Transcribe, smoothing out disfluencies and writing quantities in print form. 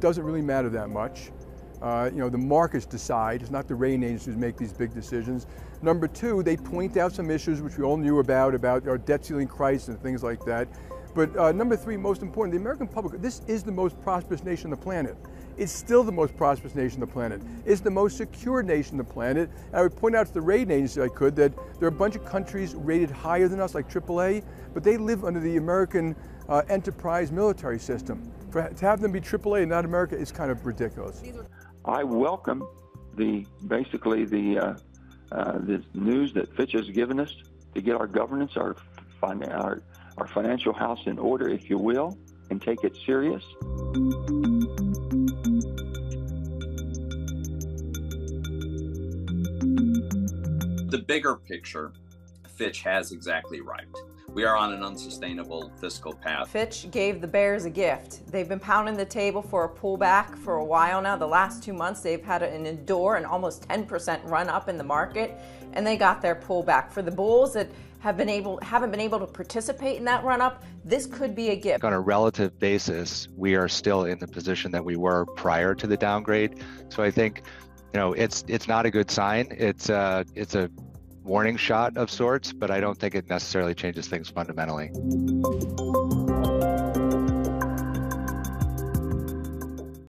growth doesn't really matter that much. You know, the markets decide. It's not the rating agencies who make these big decisions. Number two, they point out some issues which we all knew about our debt ceiling crisis and things like that. But number three, most important, the American public, this is the most prosperous nation on the planet. It's still the most prosperous nation on the planet. It's the most secure nation on the planet. And I would point out to the rating agency, I could, that there are a bunch of countries rated higher than us, like AAA, but they live under the American enterprise military system. To have them be AAA and not America is kind of ridiculous. I welcome the news that Fitch has given us to get our governance, our financial house in order, if you will, and take it serious. The bigger picture, Fitch has exactly right. We are on an unsustainable fiscal path. Fitch gave the bears a gift. They've been pounding the table for a pullback for a while now. The last 2 months, they've had an endure and almost 10% run up in the market, and they got their pullback. For the bulls that haven't been able to participate in that run up, this could be a gift. On a relative basis, we are still in the position that we were prior to the downgrade. So I think, you know, it's not a good sign. It's a warning shot of sorts, but I don't think it necessarily changes things fundamentally.